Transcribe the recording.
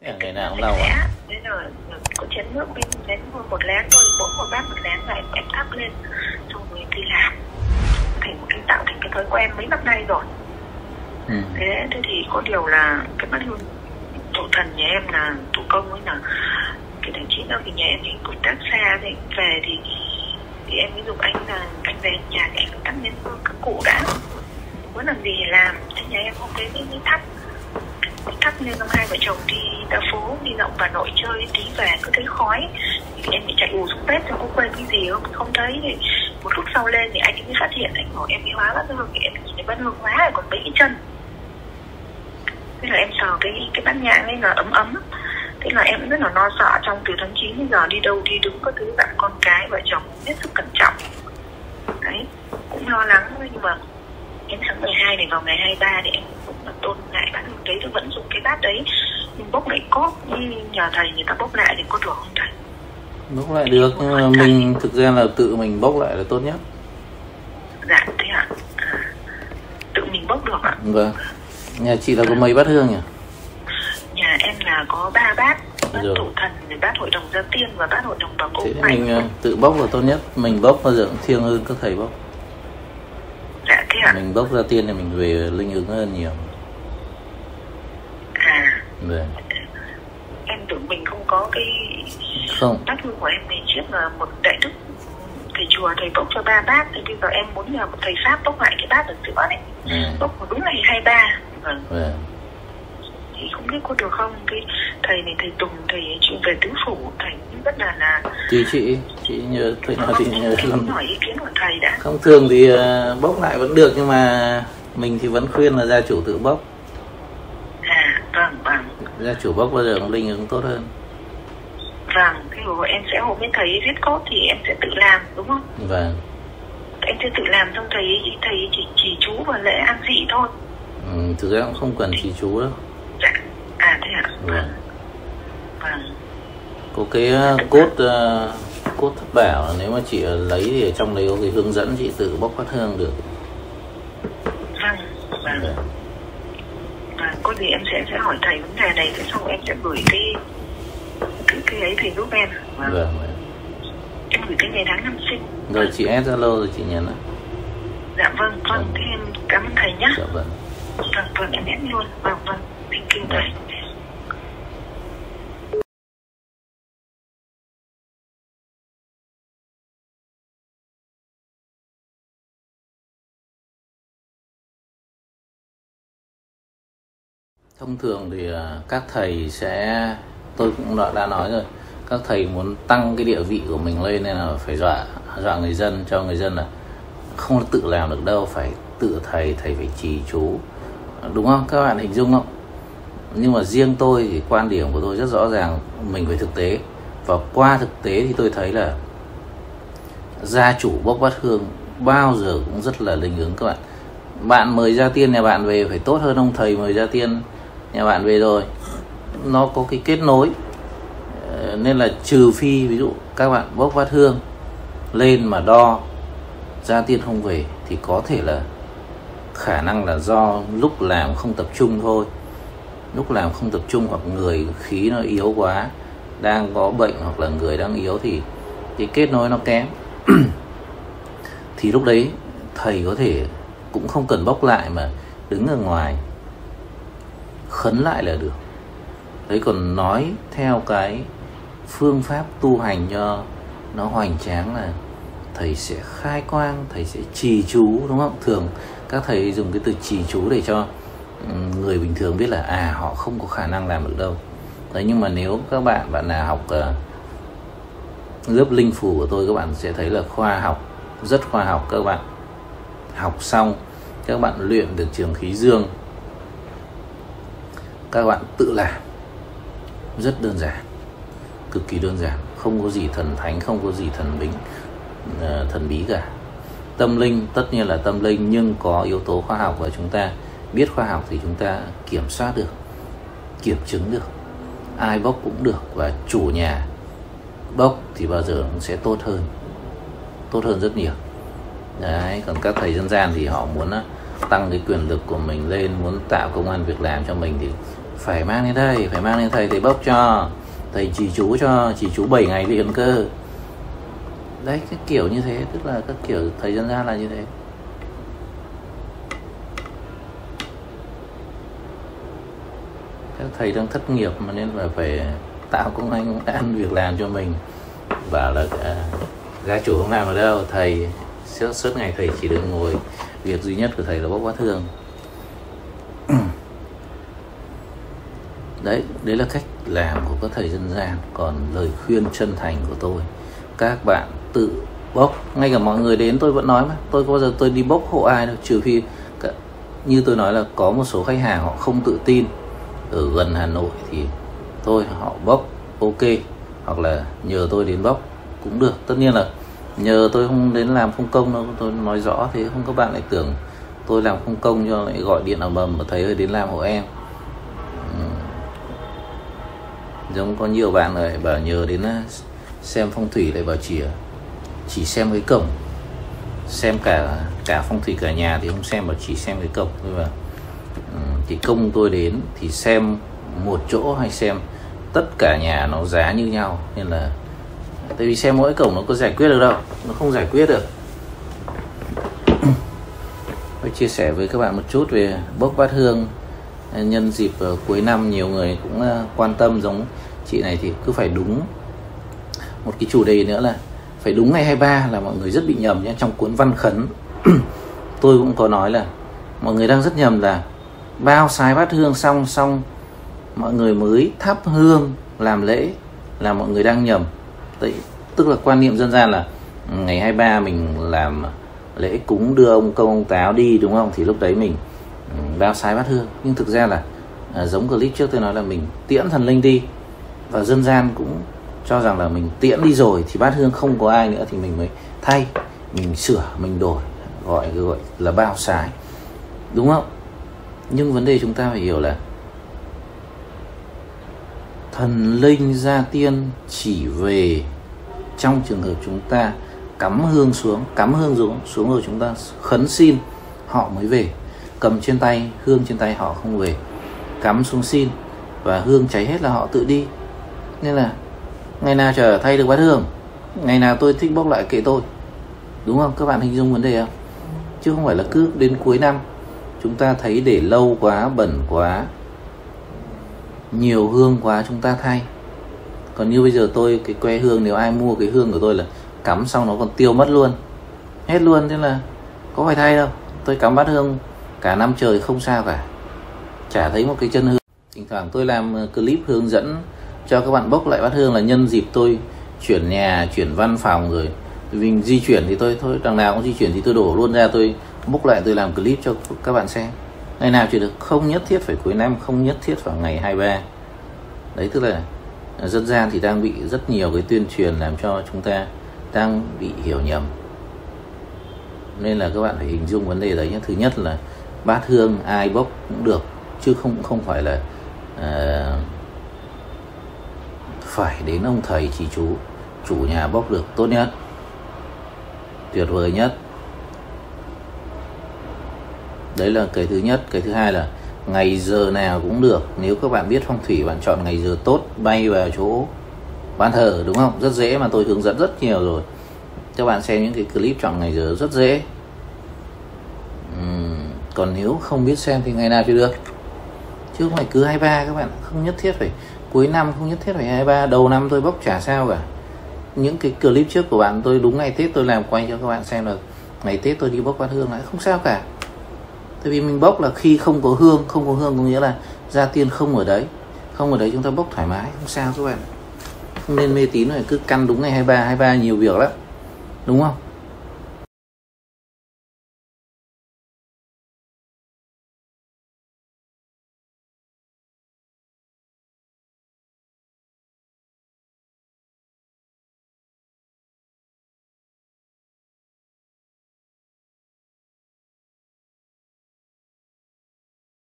Ngày nào cũng lâu ạ. Nên là có chén nước bên một lén thôi, mỗi một bát một lén lại em thắp lên, xong rồi đi làm, thành một cái tạo thành cái thói quen mấy năm nay rồi. Thế thì có điều là cái bát hương tổ thần nhà em là thủ công ấy, là cái tháng 9 đó thì nhà em thì công tác xa, thì về thì em ví dụ anh là anh về nhà thì anh tắt nến hương các cụ đã, muốn làm gì thì làm. Thế nhà em hôm đấy mới thắp nên ông hai vợ chồng đi ra phố, đi rộng Bà Nội chơi tí về cứ thấy khói thì em bị chạy ù xuống bếp, không quên cái gì không thấy. Thì một lúc sau lên thì anh mới phát hiện, anh bảo em đi hóa bát hương, thì em nhìn thấy bát hương hóa rồi còn mấy cái chân. Thế là em sờ cái bát nhang ấy là ấm ấm. Thế là em rất là lo sợ, trong từ tháng 9 đến giờ đi đâu đi đứng có thứ bạn con cái vợ chồng hết sức cẩn trọng. Đấy, cũng lo lắng, nhưng mà đến tháng 12 này vào ngày 23 thì em cũng tôn lại bát hương đấy, tôi vẫn dùng cái bát đấy, nhưng bốc lại cốt nhờ thầy người ta bốc lại thì có được không thầy? Bốc lại được, nhưng mà mình thực ra là tự mình bốc lại là tốt nhất. Dạ thế ạ, tự mình bốc được ạ. Vâng, nhà chị là có mấy bát hương nhỉ? Nhà em là có 3 bát, bát tổ thần, bát hội đồng gia tiên và bát hội đồng bà cô. Thế mình tự bốc là tốt nhất, mình bốc bao giờ cũng thiêng hơn các thầy bốc. Dạ thế ạ. Mình bốc ra tiên thì mình về linh ứng hơn nhiều. Vâng. Em tưởng mình không có cái bát hương của em thì trước là một đại đức thầy chùa thầy bốc cho 3 bát, thì bây giờ em muốn nhờ một thầy Pháp bốc lại cái bát ở giữa này, bốc vào đúng ngày 23. Vâng. Thì không biết có được không, cái thầy này thầy Tùng, thầy chuyện về tứ phủ, thầy rất là chị nhớ thầy nói thì nhớ hỏi ý kiến của thầy đã. Không, thường thì bốc lại vẫn được, nhưng mà mình thì vẫn khuyên là gia chủ tự bốc. Vâng. Gia chủ bốc bao giờ cũng linh ứng tốt hơn. Vâng, thế rồi em sẽ hôm nay thầy viết cốt thì em sẽ tự làm đúng không? Vâng. Em sẽ tự làm, xong thầy chỉ chú và lễ ăn dị thôi. Thực ra cũng không cần chỉ chú đâu. Dạ, thế ạ. Vâng. Có cái cốt Thất Bảo, nếu mà chị lấy thì ở trong đấy có cái hướng dẫn chị tự bốc bát hương được. Vâng. Có gì em sẽ hỏi thầy vấn đề này, xong em sẽ gửi cái ấy thầy giúp em. Vâng. Em gửi cái ngày tháng năm sinh. Rồi chị add Zalo rồi chị nhắn ạ. Dạ vâng. Thế em cảm ơn thầy nhá. Dạ vâng. Vâng, em add luôn. Vâng. Thank you thầy. Thông thường thì các thầy sẽ, tôi cũng đã nói rồi, các thầy muốn tăng cái địa vị của mình lên nên là phải dọa người dân, cho người dân là không tự làm được đâu, phải tự thầy phải trì chú, đúng không? Các bạn hình dung không? Nhưng mà riêng tôi thì quan điểm của tôi rất rõ ràng, mình phải thực tế, và qua thực tế thì tôi thấy là gia chủ bốc bát hương bao giờ cũng rất là linh ứng các bạn. Bạn mời gia tiên nhà bạn về phải tốt hơn ông thầy mời gia tiên nhà bạn về rồi, nó có cái kết nối. Nên là trừ phi ví dụ các bạn bốc bát hương lên mà đo gia tiên không về thì có thể là khả năng là do lúc làm không tập trung thôi, lúc làm không tập trung, hoặc người khí nó yếu quá, đang có bệnh hoặc là người đang yếu thì cái kết nối nó kém thì lúc đấy thầy có thể cũng không cần bốc lại mà đứng ở ngoài khấn lại là được. Đấy, còn nói theo cái phương pháp tu hành cho nó hoành tráng là thầy sẽ khai quang, thầy sẽ trì chú, đúng không? Thường các thầy dùng cái từ trì chú để cho người bình thường biết là họ không có khả năng làm được đâu. Đấy, nhưng mà nếu các bạn nào học lớp linh phù của tôi, các bạn sẽ thấy là khoa học, rất khoa học. Các bạn học xong, các bạn luyện được trường khí dương, các bạn tự làm, rất đơn giản, cực kỳ đơn giản, không có gì thần thánh, không có gì thần bí cả. Tâm linh tất nhiên là tâm linh, nhưng có yếu tố khoa học, và chúng ta biết khoa học thì chúng ta kiểm soát được, kiểm chứng được, ai bốc cũng được, và chủ nhà bốc thì bao giờ cũng sẽ tốt hơn rất nhiều. Đấy, còn các thầy dân gian thì họ muốn tăng cái quyền lực của mình lên, muốn tạo công ăn việc làm cho mình, thì phải mang đến đây, phải mang đến thầy, thầy bốc cho, thầy chỉ chú cho, chỉ chú 7 ngày luyện cơ. Đấy, cái kiểu như thế, tức là các kiểu thầy dân gian là như thế. Các thầy đang thất nghiệp mà nên là phải tạo công ăn việc làm cho mình. Bảo là gia chủ không làm ở đâu, thầy suốt ngày thầy chỉ được ngồi, việc duy nhất của thầy là bốc vát hương. Đấy là cách làm của các thầy dân gian. Còn lời khuyên chân thành của tôi, các bạn tự bốc. Ngay cả mọi người đến tôi vẫn nói mà, tôi có bao giờ tôi đi bốc hộ ai đâu. Trừ khi như tôi nói là có một số khách hàng họ không tự tin. Ở gần Hà Nội thì tôi họ bốc ok, hoặc là nhờ tôi đến bốc cũng được. Tất nhiên là nhờ tôi không đến làm không công đâu, tôi nói rõ thế không các bạn lại tưởng tôi làm không công cho lại gọi điện ầm ầm mà thầy ơi đến làm hộ em. Giống có nhiều bạn này bảo nhờ đến xem phong thủy lại bảo chỉ xem cái cổng, xem cả phong thủy cả nhà thì không xem, mà chỉ xem cái cổng thôi. Mà thì công tôi đến thì xem một chỗ hay xem tất cả nhà nó giá như nhau, nên là tại vì xem mỗi cổng nó có giải quyết được đâu, nó không giải quyết được. Tôi chia sẻ với các bạn một chút về bốc bát hương. Nhân dịp cuối năm nhiều người cũng quan tâm, giống chị này thì cứ phải đúng một cái chủ đề nữa là phải đúng ngày 23 là mọi người rất bị nhầm nhé. Trong cuốn Văn Khấn tôi cũng có nói là mọi người đang rất nhầm là bao sái bát hương xong mọi người mới thắp hương làm lễ, là mọi người đang nhầm. Tức là quan niệm dân gian là ngày 23 mình làm lễ cúng đưa ông công ông táo đi, đúng không, thì lúc đấy mình bao sái bát hương. Nhưng thực ra là giống clip trước tôi nói là mình tiễn thần linh đi, và dân gian cũng cho rằng là mình tiễn đi rồi thì bát hương không có ai nữa thì mình mới thay, mình sửa, mình đổi, gọi là bao sái, đúng không? Nhưng vấn đề chúng ta phải hiểu là thần linh gia tiên chỉ về trong trường hợp chúng ta cắm hương xuống rồi chúng ta khấn xin họ mới về. Cầm trên tay, hương trên tay họ không về, cắm xuống xin và hương cháy hết là họ tự đi. Nên là ngày nào trở thay được bát hương, ngày nào tôi thích bốc lại kệ tôi, đúng không? Các bạn hình dung vấn đề không? Chứ không phải là cứ đến cuối năm chúng ta thấy để lâu quá, bẩn quá, nhiều hương quá chúng ta thay. Còn như bây giờ tôi cái que hương, nếu ai mua cái hương của tôi là cắm xong nó còn tiêu mất luôn, hết luôn, thế là có phải thay đâu. Tôi cắm bát hương cả năm trời không sao cả, chả thấy một cái chân hương. Thỉnh thoảng tôi làm clip hướng dẫn cho các bạn bốc lại bát hương là nhân dịp tôi chuyển nhà, chuyển văn phòng rồi mình di chuyển thì tôi thôi, đằng nào cũng di chuyển thì tôi đổ luôn ra, tôi bốc lại, tôi làm clip cho các bạn xem. Ngày nào chỉ được, không nhất thiết phải cuối năm, không nhất thiết vào ngày 23. Đấy, tức là dân gian thì đang bị rất nhiều cái tuyên truyền làm cho chúng ta đang bị hiểu nhầm. Nên là các bạn phải hình dung vấn đề đấy nhé. Thứ nhất là bát hương ai bốc cũng được, chứ không phải là phải đến ông thầy chỉ chú, chủ nhà bốc được tốt nhất, tuyệt vời nhất. Đấy là cái thứ nhất. Cái thứ hai là ngày giờ nào cũng được. Nếu các bạn biết phong thủy, bạn chọn ngày giờ tốt, bay vào chỗ bàn thờ, đúng không? Rất dễ mà, tôi hướng dẫn rất nhiều rồi. Các bạn xem những cái clip chọn ngày giờ rất dễ. Còn nếu không biết xem thì ngày nào chưa được, chứ không phải cứ 23. Các bạn không nhất thiết phải cuối năm, không nhất thiết phải 23. Đầu năm tôi bốc chả sao cả. Những cái clip trước của bạn tôi đúng ngày Tết tôi làm quay cho các bạn xem là ngày Tết tôi đi bốc bát hương lại không sao cả. Tại vì mình bốc là khi không có hương có nghĩa là gia tiên không ở đấy. Không ở đấy chúng ta bốc thoải mái, không sao các bạn. Không nên mê tín rồi cứ căn đúng ngày 23, 23 nhiều việc lắm, đúng không?